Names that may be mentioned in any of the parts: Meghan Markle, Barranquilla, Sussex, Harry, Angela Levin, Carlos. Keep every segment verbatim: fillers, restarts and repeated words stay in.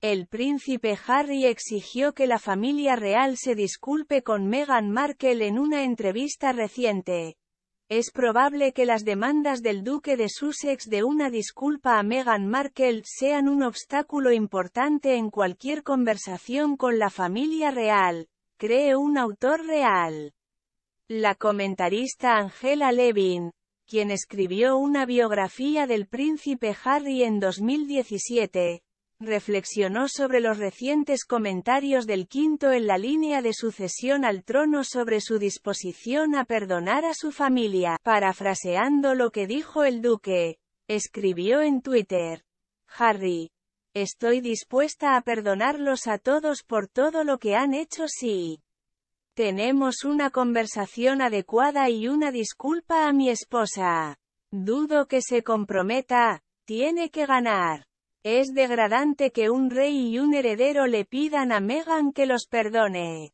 El príncipe Harry exigió que la familia real se disculpe con Meghan Markle en una entrevista reciente. Es probable que las demandas del duque de Sussex de una disculpa a Meghan Markle sean un obstáculo importante en cualquier conversación con la familia real, cree un autor real. La comentarista Angela Levin, quien escribió una biografía del príncipe Harry en dos mil diecisiete, reflexionó sobre los recientes comentarios del quinto en la línea de sucesión al trono sobre su disposición a perdonar a su familia. Parafraseando lo que dijo el duque, escribió en Twitter: Harry, estoy dispuesta a perdonarlos a todos por todo lo que han hecho si tenemos una conversación adecuada y una disculpa a mi esposa. Dudo que se comprometa, tiene que ganar. Es degradante que un rey y un heredero le pidan a Meghan que los perdone.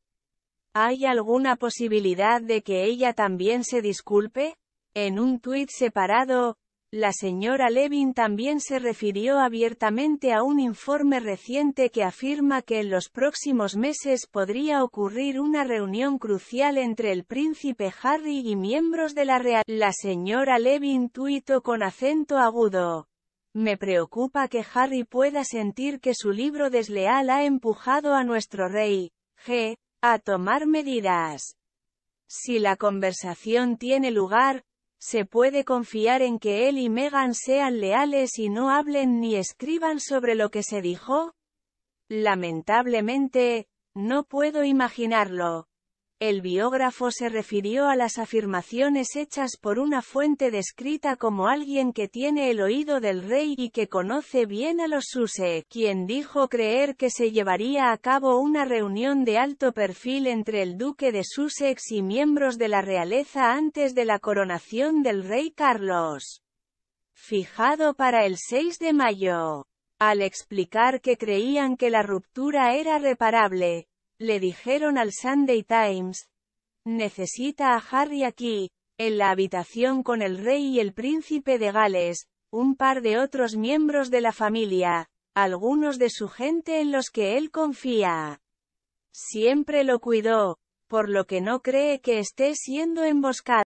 ¿Hay alguna posibilidad de que ella también se disculpe? En un tuit separado, la señora Levin también se refirió abiertamente a un informe reciente que afirma que en los próximos meses podría ocurrir una reunión crucial entre el príncipe Harry y miembros de la realeza. La señora Levin tuitó con acento agudo: me preocupa que Harry pueda sentir que su libro desleal ha empujado a nuestro rey, G, a tomar medidas. Si la conversación tiene lugar, se puede confiar en que él y Meghan sean leales y no hablen ni escriban sobre lo que se dijo. Lamentablemente, no puedo imaginarlo. El biógrafo se refirió a las afirmaciones hechas por una fuente descrita como alguien que tiene el oído del rey y que conoce bien a los Sussex, quien dijo creer que se llevaría a cabo una reunión de alto perfil entre el duque de Sussex y miembros de la realeza antes de la coronación del rey Carlos, fijado para el seis de mayo. Al explicar que creían que la ruptura era reparable, le dijeron al Sunday Times: necesita a Harry aquí, en la habitación con el rey y el príncipe de Gales, un par de otros miembros de la familia, algunos de su gente en los que él confía. Siempre lo cuidó, por lo que no cree que esté siendo emboscado.